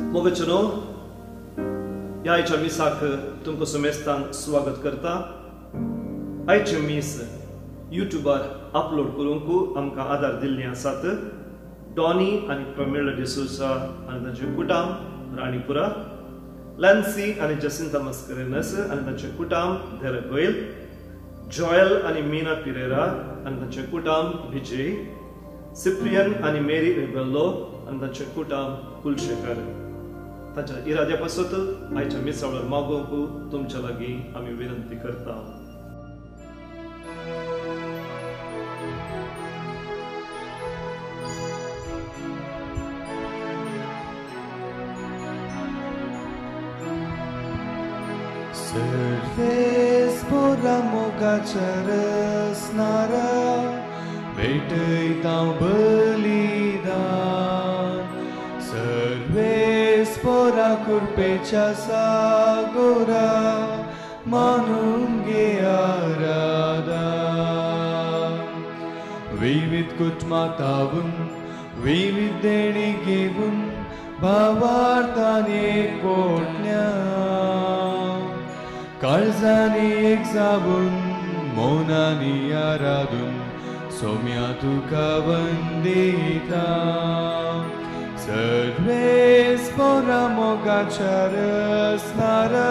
मोगे चुनो याई चमी साख तुमको सुमेस्तान स्वागत करता आई चमीस यूट्यूबार अपलोड करूं को अमका आधार दिल्ली साथ डॉनी आणि प्रमिला डिसोसा आणि तांचे कुटाम राणीपुरा लॅन्सी आणि जसिंता मस्करेनस आणि तांचे कुटाम धैर्य गोयल जॉयल आणि मीना पिरेरा आणि तांचे कुटाम विजय सिप्रियन आणि मेरी रिबेलो आणि तांचे कुटाम कुलशेखर तांच्या इराद्या पासत आयच्या मिसावळ मागोवंकू तुमच्या लागी आम्ही विनंती करता। Serves pora moga charasnara veitaitam balidan Serves pora kurpecha sagora manunge aradan Vivid kutmatavum vivid denigevum bhavartane kotnya कर्जानी एक जाबुन मोनानी आराधुन सोम्या तुका वंदिता सर्वेस पोरा मोगा चारसनारा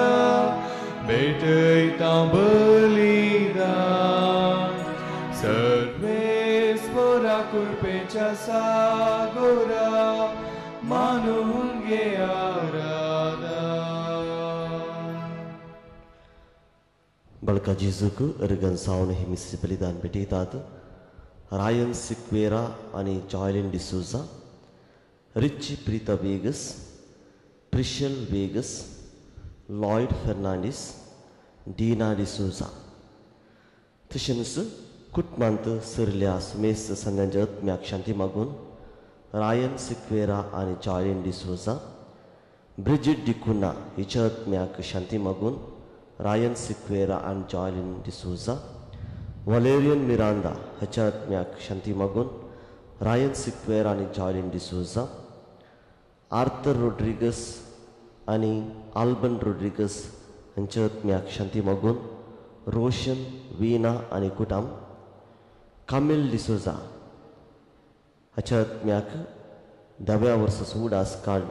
बेटैता बलिदा सर्वेस पोरा कुर्पेचा सागोरा मानुंगे आराधा बलका जीजुकु एरगन सावन हिमिसि बलिदान बेटीतात रायन सिक्वेरा अनि जॉयलिन डिसूजा रिची प्रीता वेगस प्रिशल वेगस लॉयड फर्नांडिस डीना डिसूजा तिशनस कुटमंत सिरलिया सुमेश संगंजत म्याक शांति मागून रायन सिक्वेरा अनि जॉयलिन डिसूजा ब्रिजिट डिकुना हिचत म्याक शांति मागून Ryan Siqueira and Jolene D'Souza Valerian Miranda Hachat Myak Shanti Magun Ryan Siqueira and Jolene D'Souza Arthur Rodriguez and Alban Rodriguez Hachat Myak Shanti Magun Roshan Veena and Kutam Camille D'Souza Hachat Myak Davya vs. Hudas Card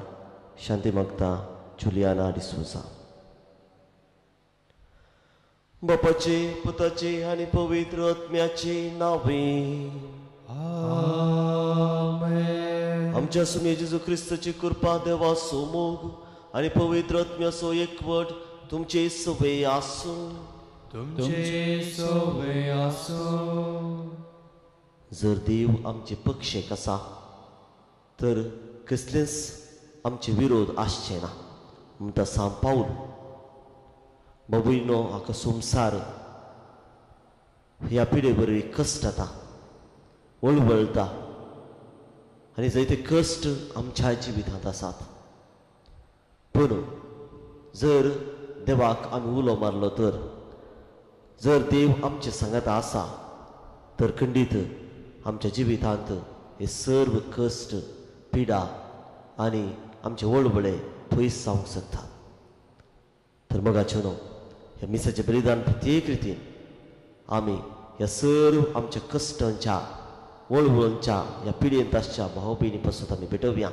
Shanti Magda Juliana D'Souza बापाचे पुताचे आणि पवित्र आत्म्याचे नावे आमेन। आमच्या सुमे येशू ख्रिस्ताची कृपा देवा सोमोग आणि पवित्र आत्म्या सो एकवट तुमचे सोवे आसो तुमचे सोवे आसो। जर देव आमचे पक्षेक आसा तर कसलेच आमचे विरोध आसचे ना म्हणटा सांत पाऊल बाबुनो हाका संसार ह्या पिढे बरी कश्ट येता वळवळता आनी जायते कश्ट आमच्या जिवितांत आसात पूण जर देवाक आमी उलो मारलो तर जर देव आमचे संगत आसा तर खंडीत आमच्या जिवितांत हे सर्व कश्ट पिडा आनी आमचे वळवळे पयस जावंक शकता। तर मग चुनो हे मिसाचे बलिदान प्रत्येक रितीन आम्ही या सर्व आमच्या कष्टांच्या वळवळांच्या या पिढ्यांताच्या भाव भयणी पासून आम्ही भेटवया।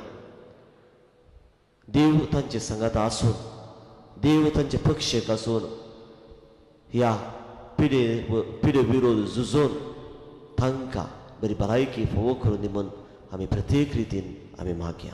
देव तांचे संगत आसून देव तांचे पक्षक आसून या पिढे विरोध झुजून तांकां बरी भलायकी फावो करून दी म्हूण आम्ही प्रत्येक रितीन आम्ही मागया।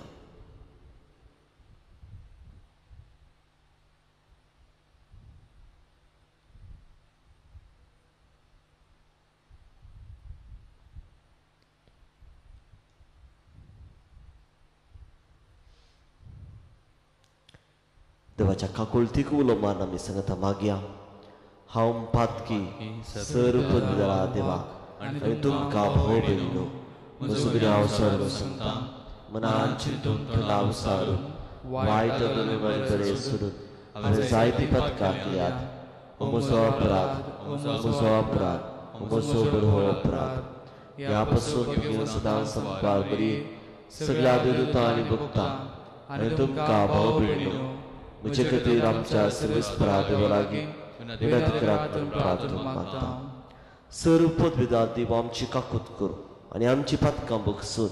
देवाच्या काकुळतीक उलो मारून आम्ही संगता मागया। हांव पातकी सर्व दिला देवा आनी तुमकां भोव भयलो म्हजो गिराव सर्व संतां मनान चिंतून तलाव सारून वायट दुनिया कडेन सोडून आमी जायती पथकातल्यात हो म्हजो अपराध हो म्हजो बडो अपराध ह्या पासून तुमी सदां संपार करी सगळ्या विरुद्ध आनी भुगता अनुतुम का भाव बिनु मुझे कति रामचा सर्विस प्राप्त वरागी विनत करातुम प्राप्त माता स्वरूपोत विदाती वामची का कुतकुर अन्यामची पत कंबुक्सुन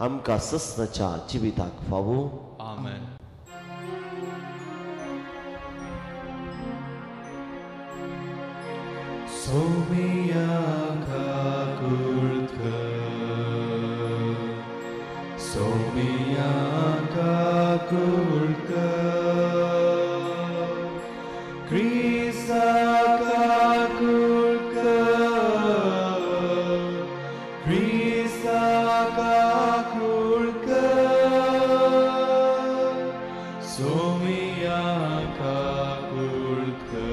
हम का सस्नचा जीविताक फावो आमेन सोमिया का कुर्तका सोमिया का कुर्तका क्रिसा का कुर्तका क्रिसा का कुर्तका सोमिया का कुर्तका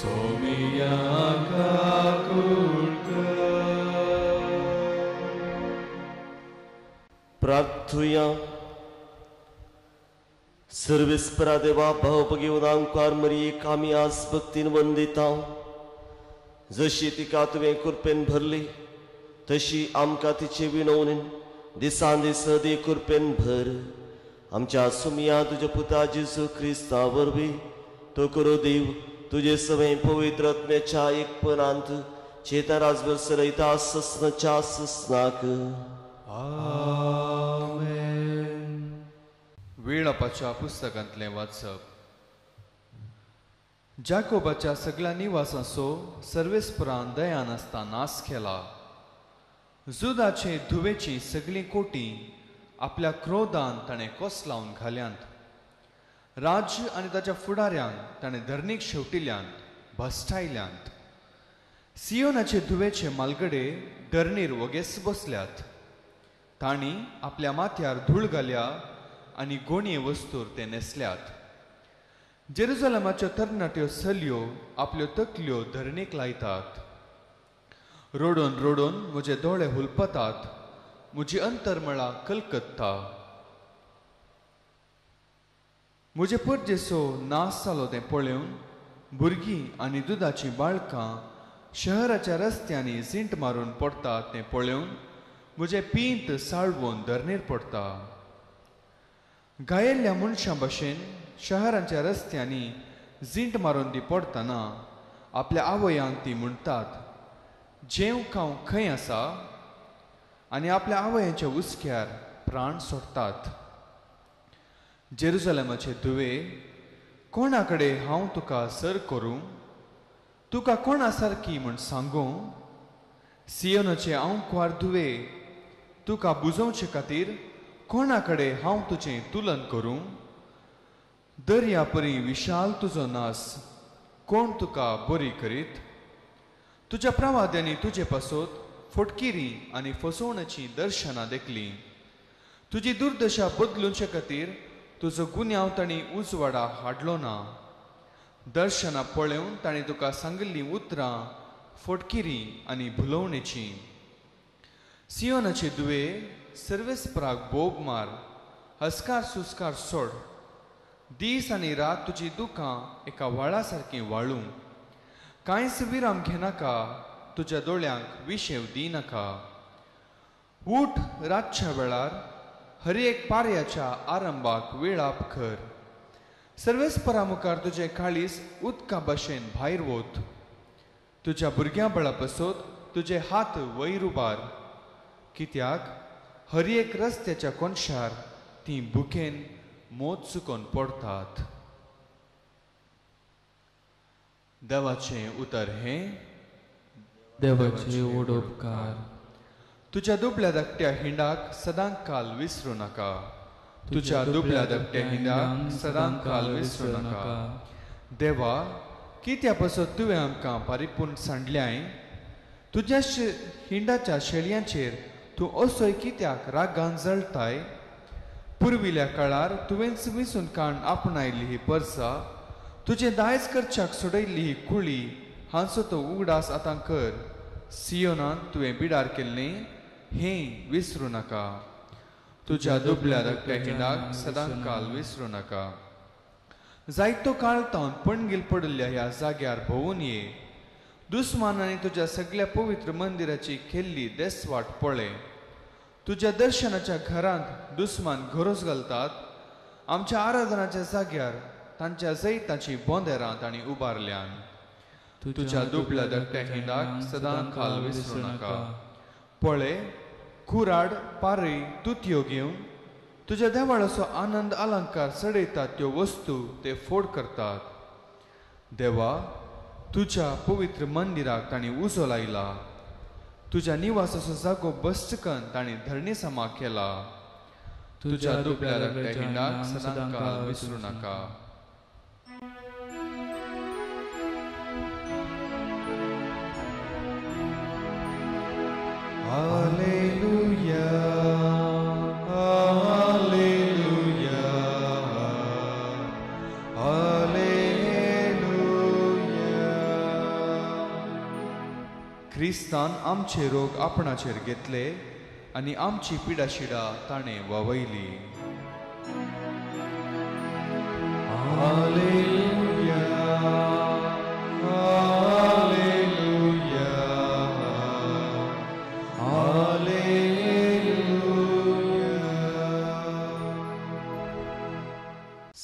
सोमिया का कुर्का प्रार्थुया सर्विस्परा देवा भवपगी उदांकार मरिये कामी आज भक्तीन वंदिता जशी तिका तुवें कुर्पेन भरली तशी आमकां तिचे विनवणेन दिसान दीस दी कुर्पेन भर आमच्या सुमिया तुज्या पुता जेजू क्रिस्ता वरवीं तो करो देव तुझे समय पवित्र आत्म्याच्या एकपणांत चेता राजभर सरयता सस्नाच्या सस्नाक आमेन वेळापाच्या पुस्तकांतले वाचप जाकोबाच्या सगळ्या निवासांचो सर्वेस्परान दयान आसता नाश केला जुदाचे धुवेची सगळी कोटी आपल्या क्रोधान ताणें कोसलावन घाल्यांत राज्य आनी ताच्या फुडाऱ्यांक ताणें धरणीक शेवटिल्यांत भस्टायल्यांत सियोनाचे धुवेचे मालगडे धरणीर वगेस बसल्यात तांणी आपल्या माथ्यार धूळ घाल्या आनी गोणये वस्तूर ते न्हेसल्यात जेरुजलेमाच्यो तरणाट्यो सल्यो आपल्यो तकल्यो धरणीक लायतात रोडोन रोडोन म्हजे दोळे हुलपतात म्हजी अंतर्मळा कलकत्ता मुझे परजेसो नाश जालो तें पळोवन भुरगीं आनी दुदाचीं बाळकां शहराच्या रस्त्यांनी झिंट मारून पडटा तें पळोवन म्हजें पिंत साळवून धरणेर पडटा घायेल्ल्या मनशां भशेन शहराच्या रस्त्यांनी झिंट मारून ती पडटना आपल्या आवयांक ती म्हणटात जेव खाव खंय आसा आनी आपल्या आवयांच्या हुस्क्यार प्राण सोडटात जेरुजलेमाचे धुवे कोणा कडेन हांव तुका सर करूं तुका कोणा सारकी म्हूण सांगूं सियोनाचे आंकवार धुवे तुका बुजोवचे खातीर कोणा कडेन हांव तुजें तुलन करूं दर्या परी विशाल तुजो नास कोण तुका बरी करीत तुज्या प्रवाद्यांनी तुजे पासत फटकिरी आनी फसवणेचीं दर्शनां देखलीं तुजी दुर्दशा बदलुचे खातीर तुजो गुन्यांव तांणी उजवाडा हाडलो ना दर्शनां पळोवन तांणी तुका सांगिल्लीं उतरां फटकिरी आनी भुलोवणेचीं सियोनाचे धुवे सर्वेस्पराक बोब मार हस्कार सुस्कार सोड दीस आनी रात तुजी दुखां एका व्हाळा सारकीं वाळूं कांयच विराम घेनाका तुज्या दोळ्यांक विशेव दिनाका उठ रातच्या वेळार हरी एक पार्याच्या आरंभाक वेळाप कर सर्वेस्परा मुखार तुजें काळीस उदका भाशेन भायर वत तुज्या भुरग्यां बळा पासत तुजे हात वयर उबार कित्याक हरी एक रस्त्याच्या कोनशार तीं भुकेन मोत चुकोन पडटात देवाचें उतर हें देवाचे व्हड उपकार तुझ्या दुबळ्या धाकट्या हिंडाक सदांच काल विसरू नका तुझ्या दुबळ्या धाकट्या हिंडाक सदांच काल विसरू नका देवा कित्या पासत तुवें आमकां परिपूर्ण सांडल्याय तुज्या हिंडाच्या शेळयांचेर तूं असोय कित्याक रागान जळटाय पुर्विल्या काळार तुवेंच विसून काण आपणायिल्ली ही परसां तुजें दायज करच्याक सोडयिल्ली ही कुळी हांचो तो उगडास आतां कर सियोनान तुवें पिडार केल्लें हें विसरू नका तुज्या दुबळ्या धाकट्या हिंडाक सदांच काल विसरू नका जायतो काळ तावन पणगील पडिल्ल्या ह्या जाग्यार भोंवून ये दुस्मानांनी तुज्या सगळ्या पवित्र मंदिराची केल्ली देसवाट पळय तुझ्या दर्शनाच्या घरांत दुस्मान घरोस घालतात, आमच्या आराधनाच्या जाग्यार तांच्या सैताची बोंदेरां तांणी उबारल्यान. तुझ्या दुबळ्या धाकट्या हिंडाक सदां खाल विसरू नाका. पळे कुराड पारी तुत्यो घेवन तुझ्या देवाळाचो आनंद अलंकार सडयतात त्यो वस्तू ते फोड करतात. देवा, तुझ्या पवित्र मंदिराक तांणी उजो लायला. तुझ्या निवासाचो जागो बसचकन तांणी धरणी समा केला. तुझ्या दुबळ्या धाकट्या हिंडाक सदां काल विसरू नाका. Hallelujah, hallelujah, hallelujah. Kristan amche rog apnacher ghetle ani amchi pida shida tane vavaili. Hallelujah, hallelujah.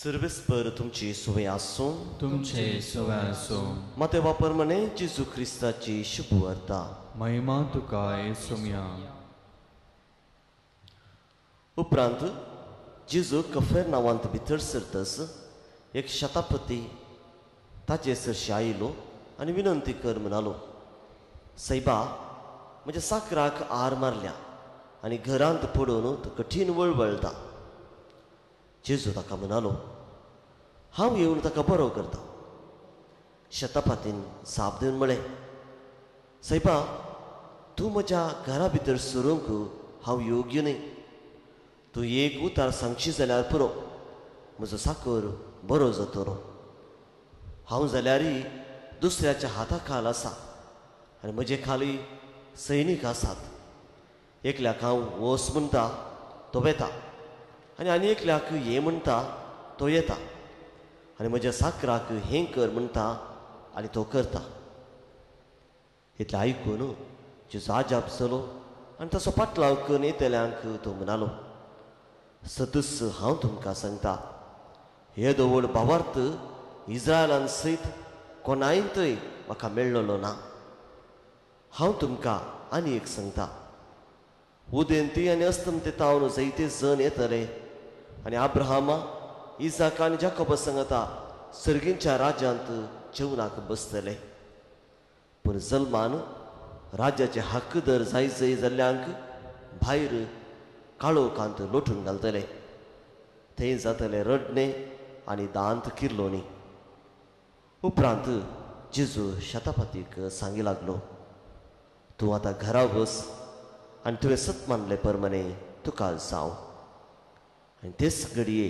सर्वेस्पर तुमची सुवे आसूं, तुमचे सुवे आसूं. मते वापर मने जेजू ख्रिस्ताची शुभ वार्ता. महिमा तुका येशूम्या. उपरांत जेजू कफरनाहूमांत भितर सरतस एक शतापती ताचे सरशी आयलो आनी विनंती कर म्हणालो. सायबा, म्हज्या साकराक आर मारल्या आनी घरांत पडून कठीण वळवळटा. जेजू ताका म्हणालो, हांव येवन ताका बरो करता. शतापातीन साप दिवन म्हळें, सायबा, तूं म्हज्या घरा भितर सरूंक हांव योग्य न्हय. तूं एक उतार सांगशी जाल्यार पुरो म्हजो साकर बरो जातलो. हांव जाल्यारय दुसऱ्याच्या हाता खाल आसा आनी म्हजे खाली सैनीक आसात. एकल्याक हांव वस म्हणटा तो वेता आनी आनी एकल्याक हें म्हणटा तो येता आनी म्हज्या साकराक हें कर म्हणटा आनी तो करता. इतलें आयकून जेजू आजाप जालो आनी ताचो पाटलाव करून येतल्यांक तो म्हणालो, सदस हांव तुमकां सांगता, हे धवड भावार्थ इज्रायेलान सयत कोणाय थंय म्हाका मेळ्ळलो ना. हांव तुमकां आनी एक सांगता, उदेंती आनी अस्तंत तावन जैते जण येतले आनी आब्रहामा, इसाक आनी जाकोबा सांगता सर्गींच्या राज्यांत जेवणाक बसतले. पूण जल्मान राज्याचे हक्कदर जायजय जाल्ल्यांक भायर काळो कांत लोटून घालतले. थंय जातले रडणे आनी दांत किर्लोवणी. उपरांत जेजू शतापातीक सांगी लागलो, तूं आतां घरा वस आनी तुवें सत मानले परमने तुका जावं. आनी तेच घडये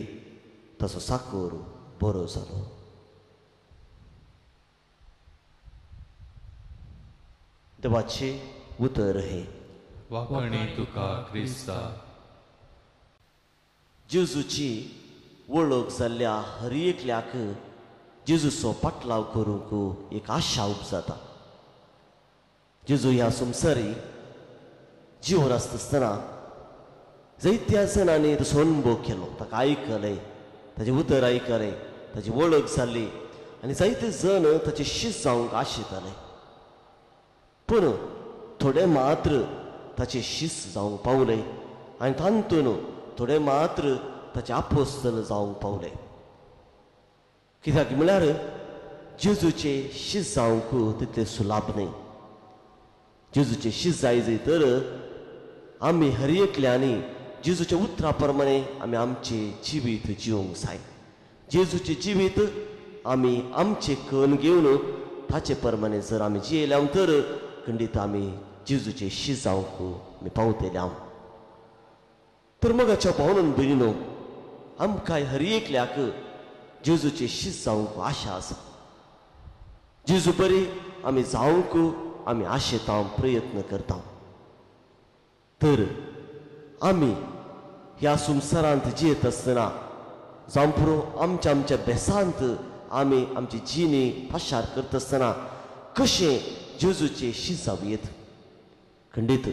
ताचो साकोर बरो जालो. देवाचे उतर हे. वाकणे तुका क्रिस्ता. जेजूची वळख जाल्ल्या हर एकल्याक जेजूचो पाटलाव करूंक एक आशा उब जाता. जेजू ह्या संवसारी जीवन आसता आसतना जैत्या सणांनी ताचो अनुभव केलो. ताका आयकलें, ताचें उतर आयकलें, ताची वळख जाल्ली आनी जायते जण ताचे शिश्य जावंक आशिताले. पूण थोडे मात्र ताचे शिश्य जावंक पावले आनी तांतून थोडे मात्र ताचे आपोस्तल जावंक पावले. कित्याक म्हळ्यार जेजूचे शिश्य जावंक तितलें सुलाभ न्हय. जेजूचे शिश्य जायजय तर आमी हर एकल्यानी जेजूच्या उतरा प्रमाणे आमी आमचें जिवीत जिवंक जाय. जेजूचें जिवीत आमी आमचें कन्न घेवन ताचे प्रमाणे जर आमी जियेल्यां तर खंडीत आमी जेजूचें शिश्य जावंक आमी पावतल्यां. तर मगाच्या भावनान भयणीनो, आमकां हर एकल्याक जेजूचें शिश्य जावंक आशा आसा. जेजू बरी आमी जावंक आमी आशेतां प्रयत्न करता. तर आमी ह्या संवसारांत जियेत आसतना जावं पुरो आमच्या आमच्या बेसांत आमी आमची जिणे पाशार करता आसतना कशें जेजूचें शिश्य जावयेत. खंडीत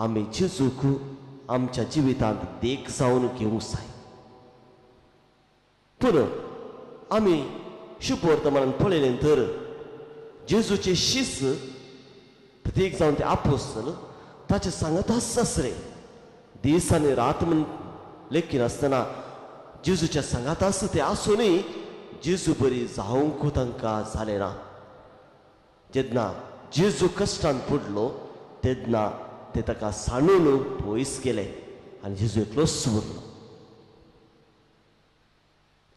आमी जेजूक आमच्या जिवितांत देख सावन घेवंक जाय. पूण आमी शुभ वर्तमानांत पळयलें तर जेजूचे शिष्य प्रत्येक जावन ते आपोस्तल ताचे सांगता सासरे दीस आनी रात म्हूण लेखी नासतना जेजूच्या सांगाता ते आसूनय जेजू बरी जावंक तांकां जालें ना. जेन्ना जेजू कश्टांत पडलो तेन्ना ते ताका सांडून पयस गेले आनी जेजू एकलोच उरलो.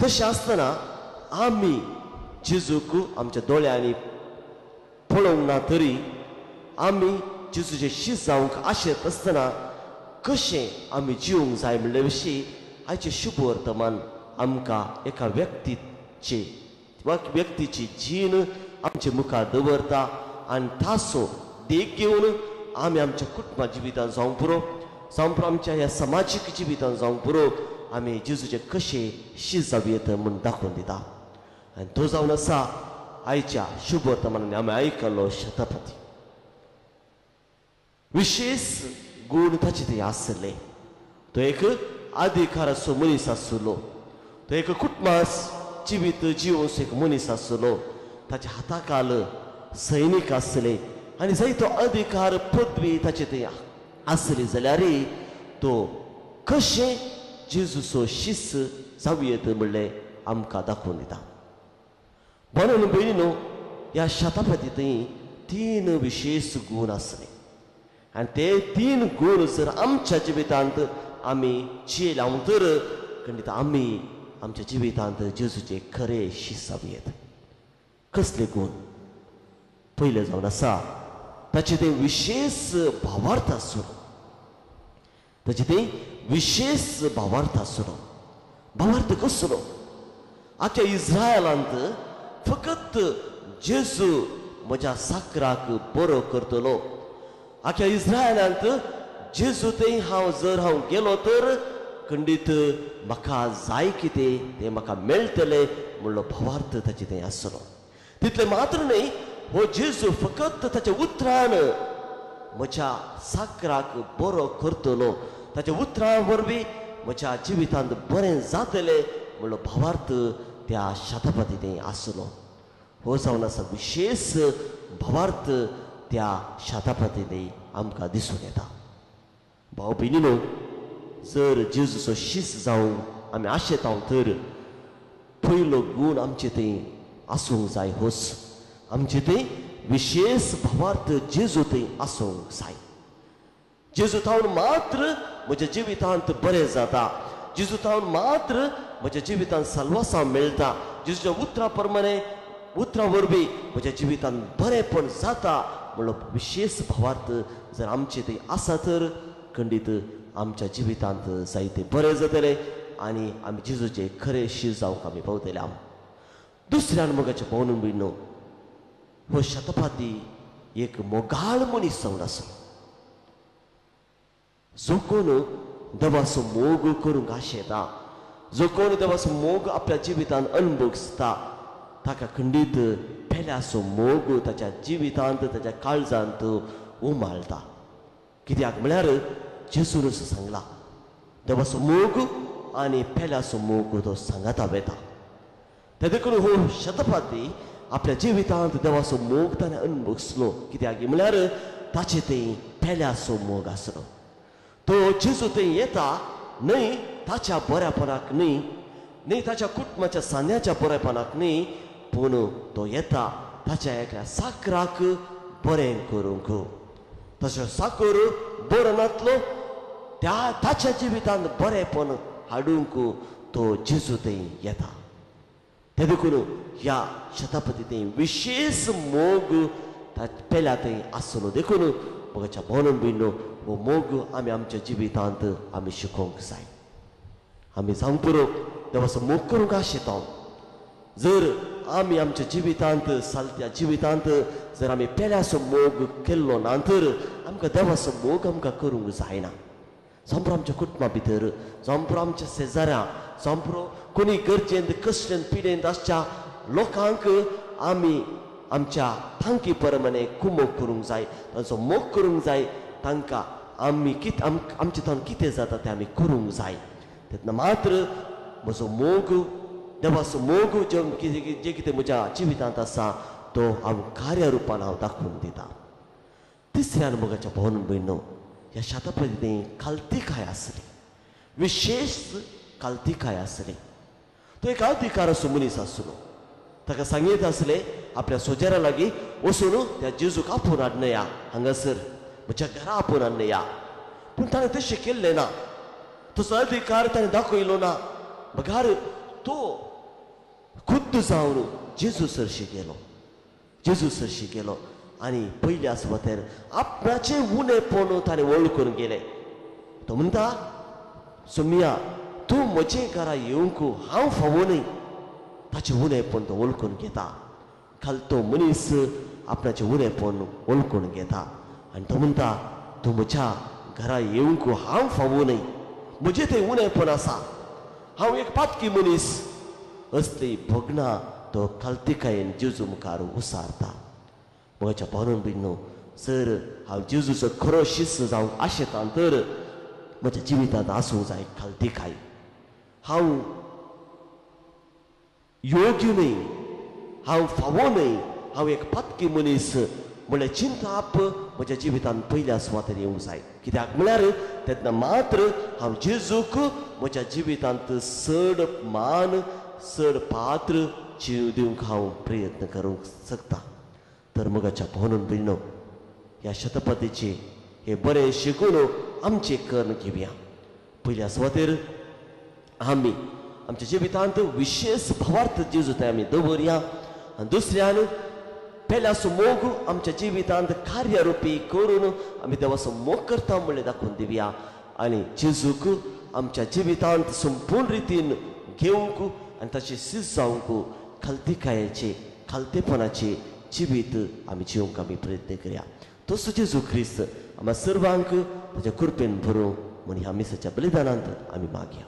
तशें आसतना आमी जेजूक आमच्या दोळ्यांनी पळोवंक ना तरी आमी जेजूचे शिष्य जावंक आशेत आसतना कशें आमी जिवंक जाय म्हणले विशीं आयचे शुभ वर्तमान आमकां एका व्यक्तीचे वा व्यक्तीची जीण आमचे मुखार दवरता आनी ताचो देख घेवन आमी आमच्या कुटुंबा जिवितांत जावं पुरो आमच्या ह्या समाजीक जिवितांत जावं पुरो आमी जेजूचे कशें शिष्य जावं येता म्हूण दाखोवन दिता. आनी तो जावन आसा आयच्या शुभ वर्तमानांनी आमी आयकल्लो शतपथी. विशेष गूण ताचे ते आसले. तो एक अधिकाराचो मनीस आसलो. तो एक कुटुंबा जिवीत जिवोसो एक मनीस आसलो. ताच्या हाताखाल सैनीक आसले आनी जायतो अधिकार पदवी ताचे ते आसली जाल्यारय तो कशें जेजूचो शिष्य जावं येता म्हणलें आमकां दाखोवन दिता. म्हणून भयणीनो ह्या शतापथींतय तीन विशेष गूण आसले आनी ते तीन गूण जर आमच्या जिवितांत आमी चेल हांव तर खंडीत आमी आमच्या जिवितांत जेजूचे खरें शिष्य जावं येता. कसले गूण? पयलें जावन आसा ताचे ते विशेष भावार्थ आसूं. ताचे ते विशेष भावार्थ आसूं. भावार्थ कसलो? आख्या इज्रायलांत फकत जेजू म्हज्या साकराक बरो करतलो. आख्या इज्रायलांत जेजू ते हांव जर हांव गेलो तर खंडीत म्हाका जाय कितें तें म्हाका मेळटलें म्हणलो भावार्थ ताचे ते आसलो. तितलें मात्र न्हय हो जेजू फकत ताच्या उतरान म्हज्या साकराक बरो करतलो ताच्या उतरां वरवीं म्हज्या जिवितांत बरें जातलें म्हणलो भावार्थ त्या शतापथींत आसलो. हो जावन आसा विशेष भावार्थ त्या शतापथींत आमकां दिसून येता. भाव भयणीनो जर जेजूचो शिष्य जावंक आमी आशेता तर पयलो गूण आमचे ते आसूंक जाय. होच आमचे ते विशेष भावार्थ जेजू ते आसूंक जाय. जेजू थावन मात्र म्हज्या जिवितांत बरें जाता. जेजू थावन मात्र म्हज्या जिवितांत साल्वासांव मेळटा. जेजूच्या उतरां प्रमाणे उतरां वरवीं म्हज्या जिवितांत बरेंपण जाता म्हणलो विशेष भावार्थ जर आमचे ते आसा तर खंडीत आमच्या जिवितांत जायते बरें जातलें आनी आमी जेजूचे खरें शिष्य जावंक आमी पावतले. दुसऱ्यान मोगाच्या पावनून भिन्नो हो शतपाती एक मोगाळ मनीस जावन आसलो. जो कोण देवाचो मोग करूंक आशेता, जो कोण देवाचो मोग आपल्या जिवितांत अणभोगता ताका खंडीत पेल्याचो मोग ताच्या जिवितांत ताच्या काळजांत उमाळटा. कित्याक म्हळ्यार जेजून सांगला देवाचो मोग आनी पेल्याचो मोग तो सांगाता वेता. ते देखून हो शतपाती आपल्या जिवितांत देवाचो मोग ताणें अणभोगसलो. कित्याक म्हळ्यार ताचे ते पेल्याचो मोग आसलो. तो जेजू थंय येता न्हय ताच्या बऱ्यापणाक न्हय, न्हय ताच्या कुटुंबाच्या सांद्याच्या बऱ्यापणाक न्हय, पूण तो येता ताच्या एका साकराक बरें करूंक. तसो साकर बरो नातलो त्या ताच्या जिवितांत बरेंपण हाडूंक तो जेजू थंय येता. ते देखून ह्या शतापथींत विशेष मोग पेल्या थंय आसलो. देखून मोगाच्या भोवनून भिन्नो हो मोग आमी आमच्या जिवितांत आमी शिकोवंक जाय. आमी जावं पुरो देवाचो मोग करूंक आशेता. जर आमी आमच्या जिवितांत सालत्या जिवितांत जर आमी पेल्याचो मोग केल्लो ना तर आमकां देवाचो मोग आमकां करूंक जायना. जावं आमच्या कुटुंबा भितर, जावं आमच्या शेजाऱ्या, जावं कोणी गरजेंत कश्टेंत पिडेंत आसच्या लोकांक आमी आमच्या थांकी प्रमाणे कुमोग करूंक जाय. तांचो मोग करूंक जाय. तांकां आमी कित आम आम चितान कितें जाता ते आमी करूंक जाय तेन्ना मात्र म्हजो मोग देवाचो मोग जे कितें म्हज्या जिवितांत आसा तो हांव कार्य रुपान हांव दाखोवन दिता। तिसऱ्यान मोगाच्या भावन भयणो ह्या शाताप्रती काल्तिकाय आसली विशेष काल्तिकाय आसली। तो एक अधिकार असो मनीस आसलो ताका सांगीत आसले आपल्या सोजारा लागीं वचून त्या जेजूक आपोवन हाडनया हांगासर म्हज्या घरा आपोवन हाडनया पूण ताणें तें शिकिल्लें ना तसो अधिकार ताणें दाखयलो ना बघार तो खुद्द जावन जेजू सरशी गेलो जेजू सरशी गेलो आनी पयल्या सुवातेर आपणाचें उणेपण ताणें वळखून गेलें। तो म्हणटा सुम्या तूं म्हजे घरा येवंक हांव फावो न्हय ताचें उणेपण तो वळखून घेता खालतो मनीस आपणाचें उणेपण वळखून घेता आनी तो म्हणटा तूं म्हज्या घरा येवंक हांव फावो न्हय म्हजें तें उणेपण आसा हांव एक पातकी मनीस असली भोगना तो काल्तिकायेन जेजू मुखार उसारता। म्हज्या भावन भिन्नू सर हांव जेजूचो खरो शिस्त जावंक आशेतां तर म्हज्या जिवितांत आसूंक जाय काल्तिकाय हांव योग्य न्हय हांव फावो न्हय हांव एक पातकी मनीस म्हळ्यार चिंताप म्हज्या जिवितांत पयल्या सुवातेर येवंक जाय कित्याक म्हळ्यार तेन्ना मात्र हांव जेजूक म्हज्या जिवितांत चड मान चड पात्र जीव दिवंक हांव प्रयत्न करूंक शकता। तर मोगाच्या भावनान भिन्नो ह्या शतपथीचे हे बरें शिकून आमचे कर्ण घेवया। पयल्या सुवातेर आमी आमच्या जिवितांत विशेष भावार्थ जेजू ते आमी दवरया आनी दुसऱ्यान पेल्याचो मोग आमच्या जिवितांत कार्य रुपी करून आमी देवाचो मोग करता म्हणलें दाखोवन दिवया आनी जेजूक आमच्या जिवितांत संपूर्ण रितीन घेवंक आनी ताची शिस्त जावंक खालतिकायेचे खालतेपणाचे जिवीत आमी जिवंक आमी प्रयत्न करया। तसो जेजू ख्रिस्त आमच्या सर्वांक ताच्या कृपेन भरूं म्हूण ह्या मिसाच्या बलिदानांत आमी मागया।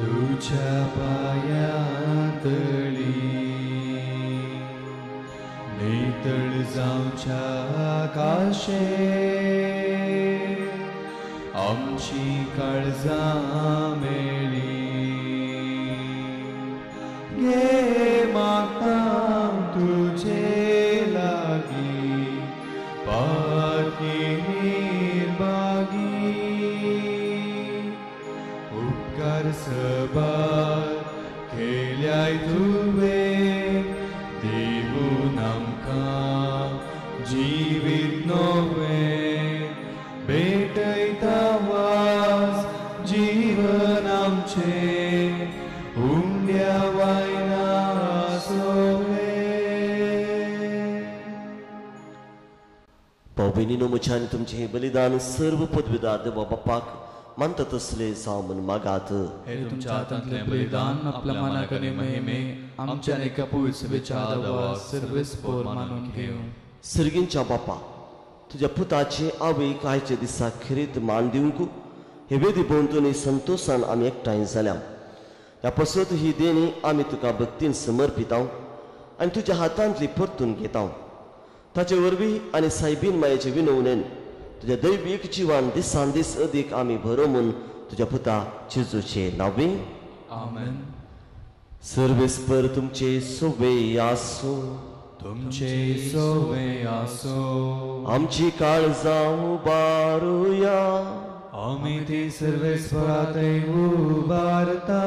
तुझ्या पायांतळी नितळ जावच्या काशे आमची काळजां मेळी घे मागता तुझे लागी पाकी निर्भागी उपकार सबार केल्याय तुवें देवून आमकां जिवीत नवें भेटयता वास जीवन आमचें उंड्या वायना सोलें। भाव भयणीनो म्हजें आनी तुमचें हें बलिदान सर्व पदवीदार देवा बापाक मानता तसले जावं म्हूण मागात। हे तुमच्या हातांतलें बलिदान आपल्या मानाक आनी महिमेक आमच्या नेकापूर सभेच्या देवा सर्वेस पोर मानून घेवन सर्गींच्या बापा तुज्या पुताचे आवेक आयचे दिसा खेरीत मान दिवंक हे वेदी भोंवतणी संतोशान आमी एकठांय जाल्या। ह्या पसत ही देणी आमी तुका भक्तीन समर्पितांव आनी तुज्या हातांतली परतून घेतांव ताचे वरवीं आनी सायबीन मायेचे विनवणेन तुज्या दैवीक जिवान दिसान दीस अदीक आमी भरोवून तुज्या पुता जेजूचे नांवें आमेन। सर्वेस्पर तुमचे सोवे आसो तुमचे सोवे आसो आमची काळजां उबारुया आमी ती सर्वेस्परातै उबारता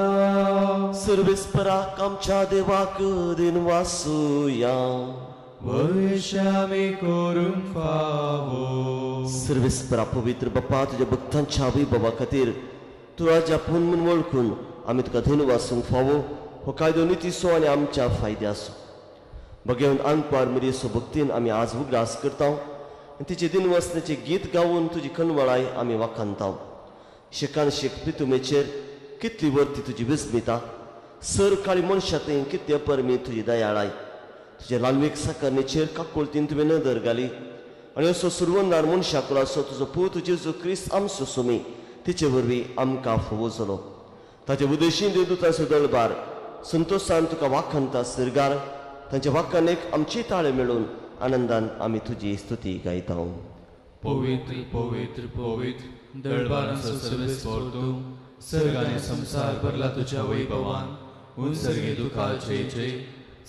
सर्वेस्पराक आमच्या देवाक दिनवासुया वैशामी करून फावो। सर्वेस्परा पवित्र बापा तुज्या भक्तांच्या विभवा खातीर तुळा जापून म्हूण वळखून आमी तुका दिनवासूंक फावो हो कायदो नितीसो आनी आमच्या फायद्यासो बघेवन आंगपार मिरेसो भक्तीन आमी आज उगडास करतांव आनी तिचे दिनवसनेचें गीत गावून तुजी कनवळाय आमी वाखांतांव। शेकान शेक पितुमेचेर कितली वर्ती तुजी विस्मिता सर काळी मनशातें कितले परमी तुजी दयाळाय तुजे लाल्वेक साकारनेचेर काकोळतीन तुवें नदर घाली आनी असो सुरवंदार मनशाकुलासो तुजो पूत जेजू क्रिस्त आमचो सुमी तिचे वरवीं आमकां फावो जालो। ताचे उदेशीन देदूता सुदळबार संतोष सांत तुका वाखांता सिरगार तांचे वाखानेक आमची ताळे मेळून आनंदान आम्ही तुझी स्तुती गायताव। पवित्र पवित्र पवित्र दळबारांचो सर्वेस तू सर्गाने संसार भरला तुझ्या वैभवान उंसर्गे तुका जय जय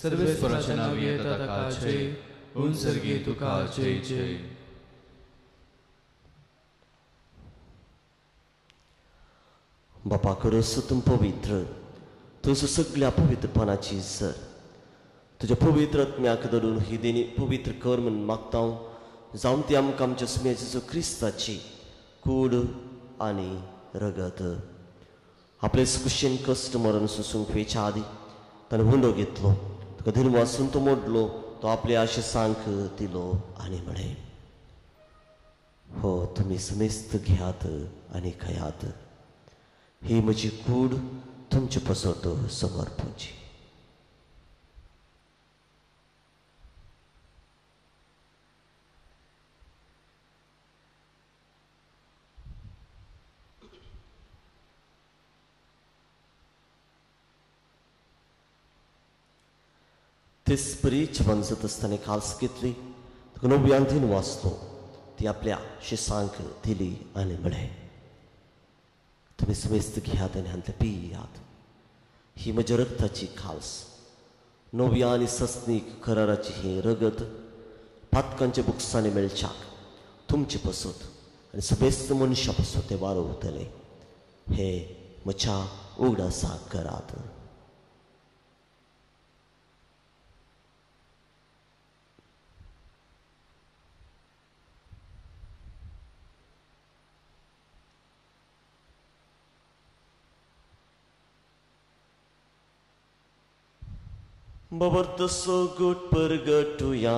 सर्वेश्वराच्या नावी येता ताका जय उंसर्गे तुका जय जय। बापा कडस तुम पवित्र तुझ सगळ्या पवित्रपणाची सर तुझ्या पवित्रत्म्याक धरून ही देणी पवित्र कर म्हणून मागताव जावं ती आमकां आमच्या स्मेजेचो क्रिस्ताची कूड आनी रगत आपले कुशीन कष्ट मरण सोसूंक फेच्या आदी ताणें हुंडो घेतलो तुका दिनवासून तो मोडलो तो आपले आशे सांक दिलो आनी म्हणे हो तुमी समेस्त घेयात आनी खयात ही म्हजी कूड तुमचे पसोट समर्पणची। तेस्परी छबंजत आसतना खालस घेतली तुका नव्यांतीन वाचतो ती आपल्या शिसांक दिली आनी म्हणे तुम्हें समेस्त घयात आनी हांतले पियात ही म्हज्या रक्ताची खाल्स नव्या आनी सस्नीक कराराची ही रगत पातकांच्या बुक्सांनी मेळच्याक तुमचे पसत आनी समेस्त मनशा पसत ते वारो उरतले हे म्हज्या उगडासाक करात। बाबरत सो गुट पर गटुया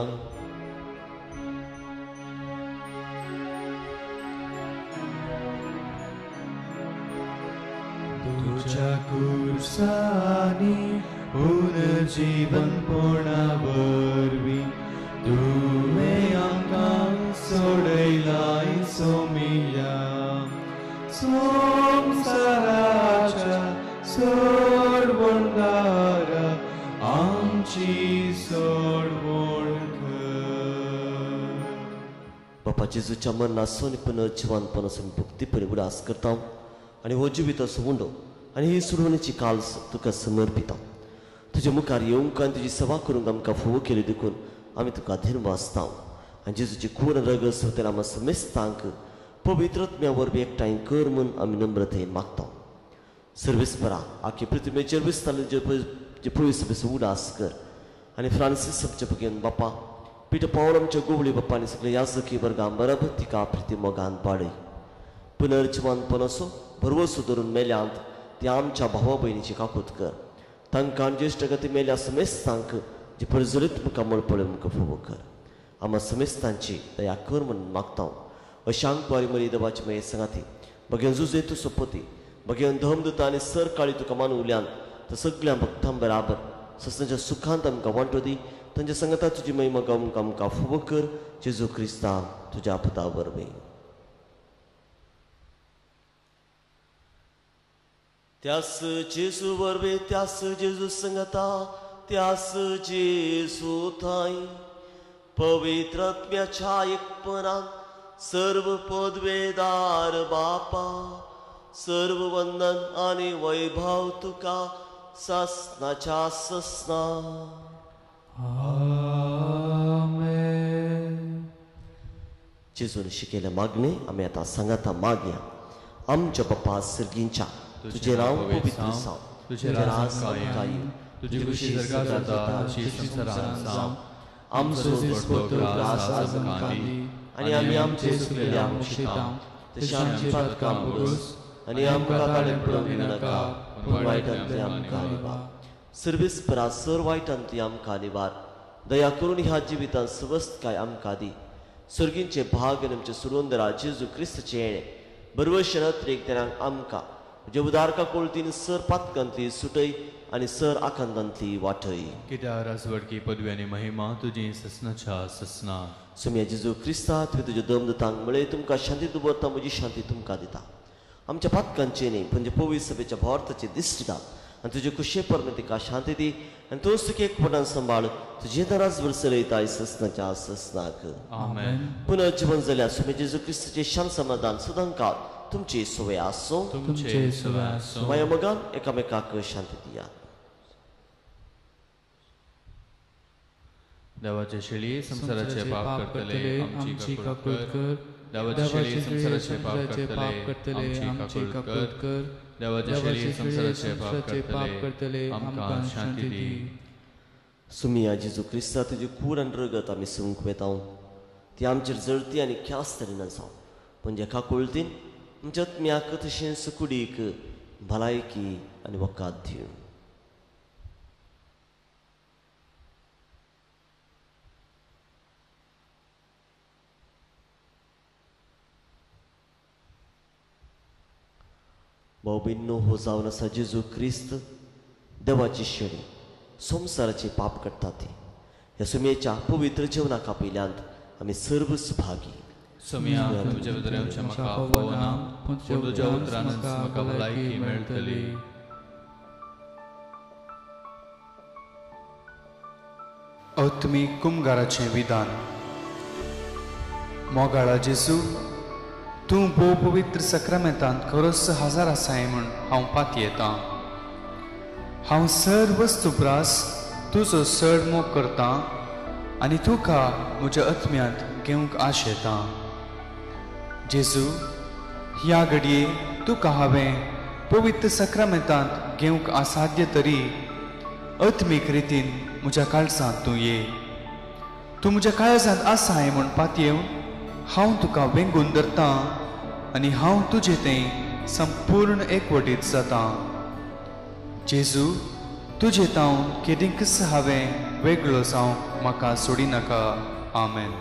तुझ्या कुर्सानी उन जीवन पूर्णा वरवी तुवे आमका सोडयलाय सोमिया संसाराच्या सोडवंगारा बापा जेजूच्या मरणासून पुनः जिवंतपणासून भुक्तीपणे उडास करता आणि हो जिविताचो हुंडो आणि ही सोडवणेची काल्स तुका समर्पिता तुझ्या मुखार येवंक आनी तुजी सेवा करूंक आमकां फोव केली देखून आमी तुका धन्यवाद आनी जेजूची खून रगत सोडतले आमकां समेस्तांक पवित्रत्म्या वरवीं एकठांय कर म्हणून आमी नम्रतायेन मागता। सर्वेस्परा आख्खे पृथ्वीचेर विस्तारले जे पुलिस सभेचो उडास कर आनी फ्रांसीस सबचेपगेन बापा पीठ पावल आमच्या गोवळी बापा आनी सगळे याजकी वर्गां बराबर तिका प्रिती मोगान पाडय पुनर्जिवानपणाचो भरवसो धरून मेल्यांत ती आमच्या भावा भयणीची काकूत कर तांकां ज्येश्ठ गती मेल्या समेस्तांक जी प्रज्वलीत मुखां मळपळे मुखां फुवो कर आमा समेस्तांची दया कर म्हणून मागता अशांक पारी मरी देवाची मये सांगाती बगेन जुजे तूं सोपती बगेन धम दिता आनी सर काळी तुका मान उल्यान तो सगळ्या भक्तां बराबर ससनाच्या सुखांत आमकां वांटो दी तांच्या संगता तुजी महिमा गावंक आमकां फावो कर जेजू क्रिस्ता तुज्या पदा वरवीं। त्यास जेजू वरवीं त्यास जेजू संगता त्यास जेजू थाय पवित्र आत्म्याच्या एकपणान सर्व पदवेदार बापा सर्व वंदन आनी वैभव तुका ससनाच्या ससना आमेन। जेजून शिकयले मागणे आमी आतां सांगाता मागया आमच्या बापा सर्गींच्या तुझे नांव पवित्र जावं तुझे राज कायम तुझी खुशी सर्गांत जाता शिशी सरान जावं आमचो सोडतो त्रास आज कांदी आनी आमी आमचे सुखलेले आमशिता तशें आमचे पातकां पुरूस आनी आमकां ताळें पडूंक नाका पूण वायटांतले आमकां निबार सर्वीस परा सर वायटांतली आमकां निबार दया करून ह्या जिवितांत स्वस्त काय आमकां दी सर्गींचे भाग आनी आमचे सुरोंदरा जेजू क्रिस्ताचें येणें बरवशेन त्रेकतेरांक आमकां तुजे उदारका कोळतीन सर पातकांतली सुटय आनी सर आकांतांतली वाटय कित्याक राजवडकी पदवी आनी महिमा तुजी ससनाच्या ससना सुमया जेजू क्रिस्ता तुवें तुज्या दमदतांक म्हळें तुमकां शांती दवरता म्हजी शांती तुमकां दिता आमच्या पातकांचेनी म्हणजे पोवीस सभेच्या भारताची दिश्टिका आणि तुझे कुशे परमेतिका शांती दी आणि तोस तुके एकपणान सांभाळ तुझे दराज वरसलेता इससनाच्या आससनाक आमेन पुनः जीवन झाल्या सुमे जेजू ख्रिस्ताचे शांत समाधान सदांकाळ तुमची सोय असो तुमचे सोय असो माय मगन एकामेकाक शांती दिया देवाचे शेळी संसाराचे पाप करतले आमची ककृत कर देवाचे शेळी संसाराचे पाप करतले आमची ककृत कर देवाचे शेळी संसाराचे पाप करतले आमका शांती दी सुमिया जेजू ख्रिस्ता तुझे खूर अंतर्गत आम्ही सुंक वेताऊ ती आमचेर जळती आणि ख्यास तरीन जाऊ पण जेका कोळतीन आमच्यात म्याक तशें सुकुडीक भलायकी आणि वकात दिऊ बाउबिन्नो हो जावना सजेजू क्रिस्त देवाची शेळी संसाराचे पाप करता ती या सुमेच्या पवित्र जीवना कापिल्यांत आम्ही सर्व सुभागी सुमिया तुझे बदरेव क्षमका पावना पण तुझ्या उतरानंच मका भलायकी मेळतली आत्मिक कुमगाराचे विधान मोगाळा जेजू तू भो पवित्र सक्रमेतान खरोस हजार आसाय म्हण हांव पातयेता हांव सर्वस्तु प्रास तुजो चड मोग करता आनी तुका म्हज्या आत्म्यांत घेवंक आश येता जेजू ह्या घडये तुका हांवें पवित्र सक्रमेतांत घेवंक असाध्य तरी आत्मीक रितीन म्हज्या काळजांत तूं ये तूं म्हज्या काळजांत आसाय म्हण पातयेवन हांव तुका वेंगून धरता आनी हांव तुजें तें संपूर्ण एकवटीत जाता जेजू तुजें तावन केदिंकच हांवें वेगळो जावंक म्हाका सोडिनाका आमेन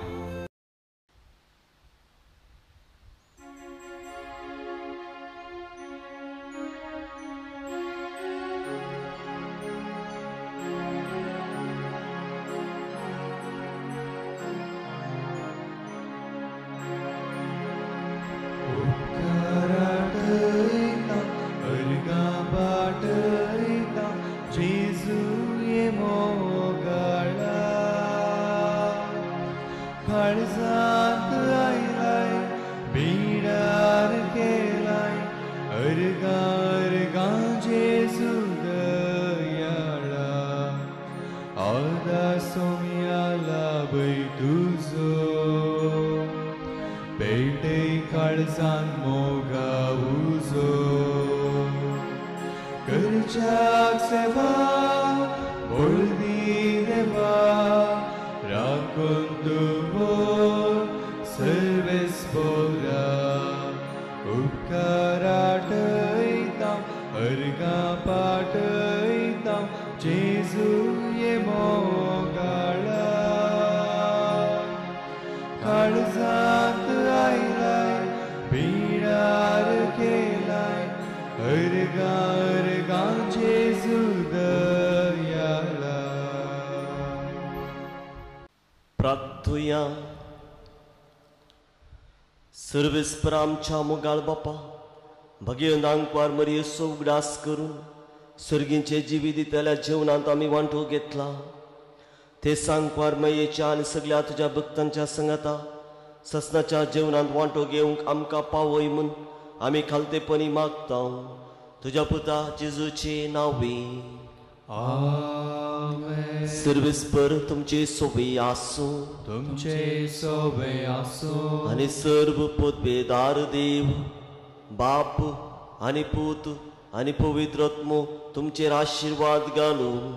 सर्वेस्पर आमच्या मोगाळ बापा भगवंत अंकवार मरियेचो उगडास करून स्वर्गींचे जिवी दितल्या जेवणांत आम्ही वांटो घेतला ते सांकवार मयेच्या आणि सगळ्या तुझ्या भक्तांच्या संगता ससनाच्या जेवणांत वांटो घेवंक आमकां पावय म्हूण आम्ही खालतेपणी मागता तुझ्या पुता जेजूचे नांवी आमेन सर्वेस्पर तुमचे सोबे आसो आणि सर्व पदवेदार देव बाप आणि पूत आणि पवित्र आत्मा तुमचेर आशीर्वाद घालूं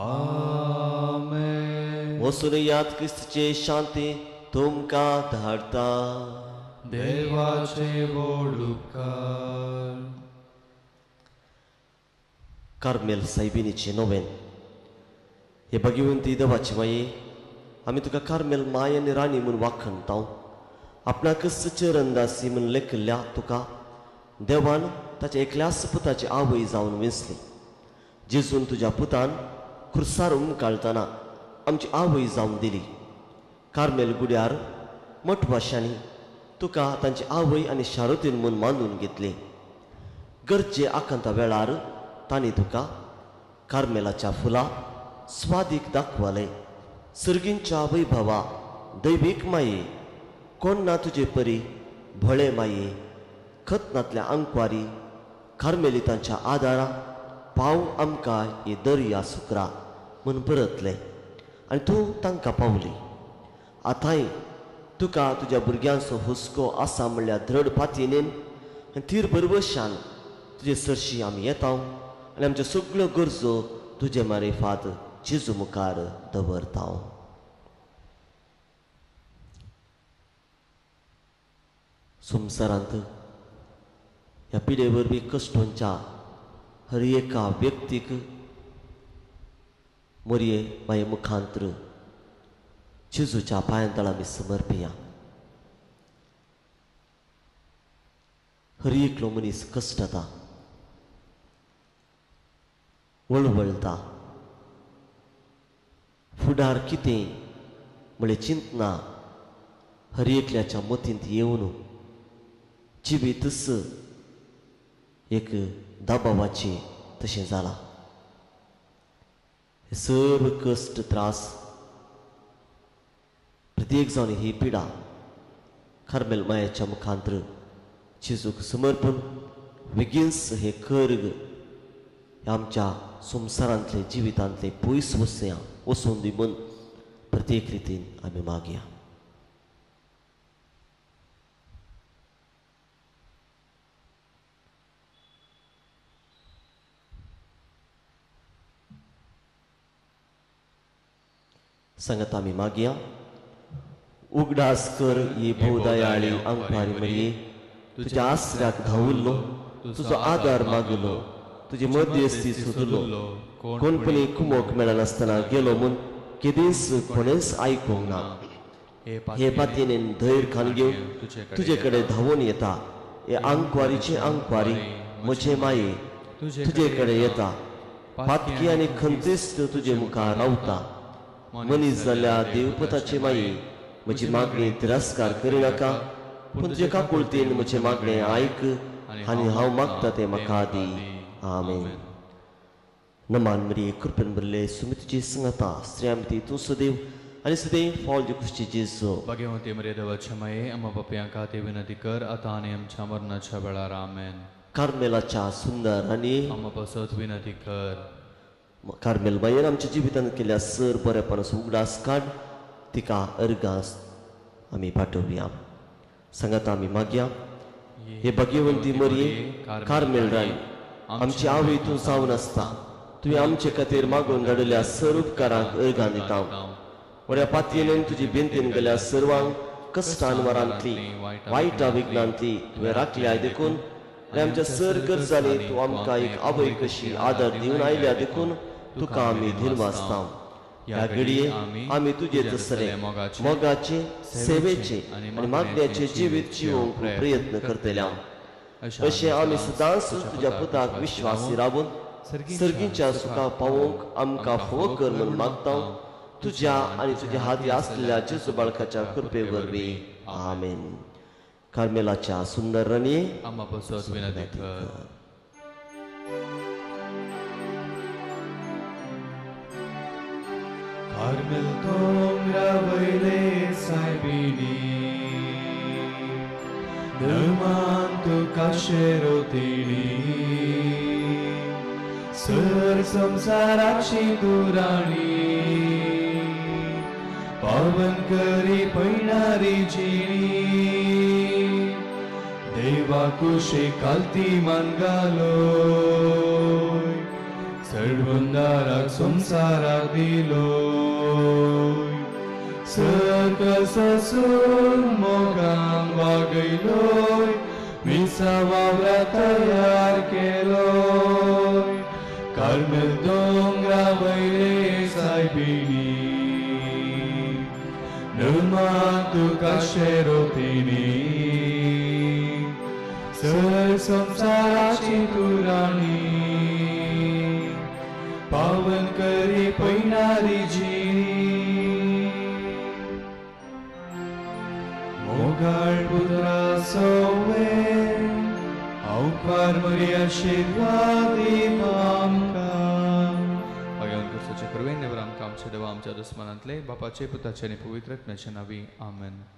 आमेन वसून याद क्रिस्तचे शांती तुमकां धाडता देवाचे व्हड उपकार कार्मेल साहिबिनीचे नोवेन हे भगिवंती देवाची माये आम्ही तुका कार्मेल माय आणि राणी म्हणून वाखणताव आपणाक चरंदासी म्हणून लेखिल्ल्या तुका देवान ताच्या एकल्याच पुताची आवय जावन वेंचली जेजून तुज्या पुतान खुर्सार उमकाळतना आमची आवय जावन दिली कार्मेल गुड्यार मठ वाशांनी तुका तांची आवय आणि शारोतीन म्हणून मानून घेतली गर्जे आकंत वेळार तानी तुका कार्मेलाच्या फुला स्वादीक दाखवाले। सर्गींच्या वैभवा दैवीक माये कोण ना तुझे परी भळे माये खतनातल्या अंकवारी कार्मेलितांच्या आदारा पाव आमकां ही दर्या सुकरा म्हूण परतले आनी तूं तांकां पावली। आतांय तुका तुज्या भुरग्यांचो हुस्को आसा म्हणल्यार धड फातीनेन आनी थीर बरवशान तुजे सरशी आमी येतां आनी आमच्यो सगळ्यो गरजो तुजे मारिफात जेजू मुखार दवरतां। संवसारांत ह्या पिडे वरवीं कश्टांच्या हर एका व्यक्तीक मोरये माये मुखांतर जेजूच्या पांयांतळा आमी समर्पिया। हर एकलो मनीस कश्टता वळवळता फुडार कितें म्हळ्यार चिंतना हर एकल्याच्या मतींत येवन जिवीतस एक दबावाची तशें जाला। हे सर्व कश्ट त्रास प्रत्येक जावन ही पिडा कार्मेल मायेच्या मुखांतर जेजूक समर्पण बेगीनच हे कर्ग आमच्या संवसारांतले जिवितांतले पयस वचून दी म्हूण प्रत्येक रितीन आमी मागया। संगत आमी मागिया। उगडास कर ये भोवदयाळी अंपारी मरिये तुझ्या आसऱ्याक धावुल्लो तुजो आदार मागुल्लो तुजी मध्यस्थी सोदुल्लो कोणपणी कुमोक मेळनासतना गेलो म्हूण केदीस कोणेच आयकूंक ना। हे पातयेन धैर खान घेवन तुजे कडेन धांवून येता। हे आंकवारीची आंकवारी म्हजे माये तुजे कडेन येता। पातकी आनी खंतेस्त तुजे मुखार रावता। मनीस जाल्या देवपताची माई म्हजी मागणी तिरस्कार करिनाका पूण तुजे काकुळतेन म्हजें मागणें आयक आनी हांव मागता तें म्हाका दी। आमेन। नमान मरिये कृपेन भरिल्ले सुमितची संगता स्त्रियांमती तूं सदैव आनी सदैव फावल दिवपी जेजू भाग्यवंती मरिये देवाचे माये आमच्या पापयांक खातीर विनंती कर आतां आनी आमच्या मरणाच्या वेळार। आमेन। कार्मेलाच्या सुंदर आनी आमच्या पासत विनंती कर। कार्मेल मायेन आमच्या जिवितांत केल्या सर बरेपणाचो उगडास काड तिका अर्गास आमी पाठोवया। सांगात आमी मागया। हे भाग्यवंती मरिये कार्मेल राणी आमची आवय तूं जावन आसता। तुवें आमचे खातीर मागून धाडिल्ल्या सर उपकारांक अर्गां दिता। वड्या पातयेन तुजी बेंतीन गेल्या सर्वांक कश्टान वरांतली वायटा विघ्नांतली तुवें राखल्याय देखून आनी आमच्या सर गरजांनी तूं आमकां एक आवय कशी आदर दिवन आयल्या देखून तुका आमी दिनवासता। ह्या घडये आमी तुजे तसले मोगाचे सेवेचे आनी मागण्याचे जिवीत जिवंक प्रयत्न करतल्या अशें आमी सदांच तुज्या पुताक विश्वासी रावून सर्गींच्या सुखाक पावोवंक आमकां फावो कर म्हूण मागता तुज्या आनी तुज्या हाती आसलेल्या जेजू बाळकाच्या कृपे वरवीं। आमेन। कार्मेलाच्या सुंदर राणये आमकां विनंती कर। कार्मेल तोमरा वयले सायबिनी नमान तुका शेरोतिणी सर संसाराची दुराणी पावन करी पैणारी जिणी देवा कुशे कालती मान घालोय चढबंदाराक संसाराक दिलोय सकस सोसून मोगांक वागयलोय विसा वावरा तयार केलोय। कार्मेल दोंगरा वयले सायबिणी नमान तुका शेरोतिणी सर संसाराची तुराणी पावन करी पैणारी जिणी मोगाळ पुत्रा सोवे ऊपर मुझे आशीर्वाद दाम काम अयंत सचे प्रवेण नवराम काम छे दवाम चा दस्मानांतले बापाचे पुताचे ने पवित्र रत्नाचे नावी आमेन।